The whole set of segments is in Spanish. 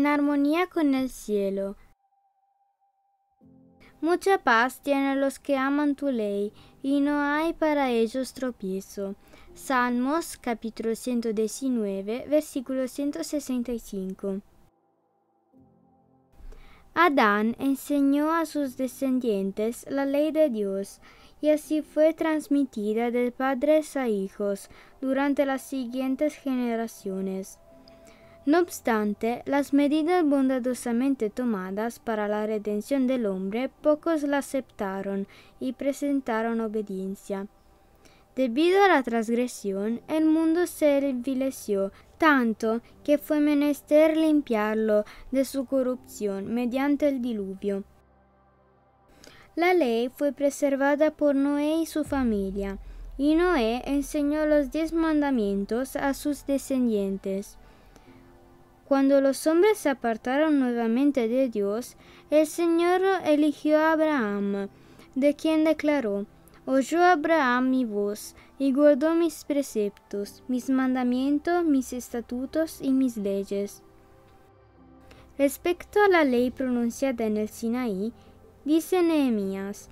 en armonía con el cielo. Mucha paz tienen los que aman tu ley, y no hay para ellos tropiezo. Salmos, capítulo 119, versículo 165. Adán enseñó a sus descendientes la ley de Dios, y así fue transmitida de padres a hijos durante las siguientes generaciones. No obstante, las medidas bondadosamente tomadas para la redención del hombre, pocos la aceptaron y presentaron obediencia. Debido a la transgresión, el mundo se envileció, tanto que fue menester limpiarlo de su corrupción mediante el diluvio. La ley fue preservada por Noé y su familia, y Noé enseñó los 10 mandamientos a sus descendientes. Cuando los hombres se apartaron nuevamente de Dios, el Señor eligió a Abraham, de quien declaró: «Oyó Abraham mi voz, y guardó mis preceptos, mis mandamientos, mis estatutos y mis leyes». Respecto a la ley pronunciada en el Sinaí, dice Nehemías: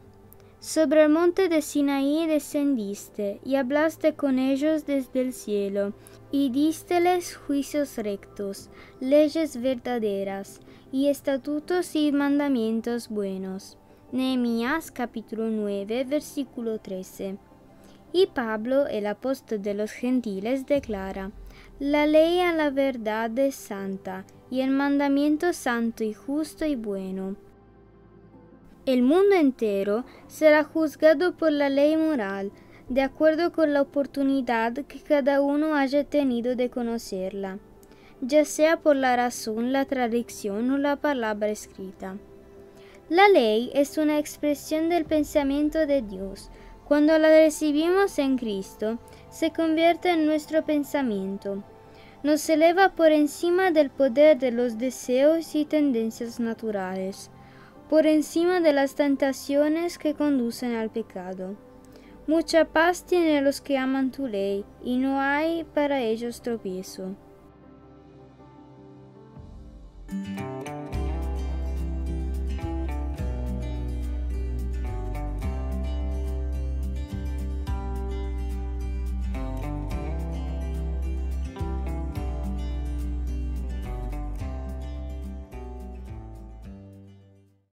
«Sobre el monte de Sinaí descendiste, y hablaste con ellos desde el cielo, y dísteles juicios rectos, leyes verdaderas, y estatutos y mandamientos buenos». Nehemías capítulo 9, versículo 13. Y Pablo, el apóstol de los gentiles, declara: «La ley a la verdad es santa, y el mandamiento santo y justo y bueno». El mundo entero será juzgado por la ley moral, de acuerdo con la oportunidad que cada uno haya tenido de conocerla, ya sea por la razón, la tradición o la palabra escrita. La ley es una expresión del pensamiento de Dios. Cuando la recibimos en Cristo, se convierte en nuestro pensamiento. Nos eleva por encima del poder de los deseos y tendencias naturales, por encima de las tentaciones que conducen al pecado. Mucha paz tienen los que aman tu ley, y no hay para ellos tropiezo.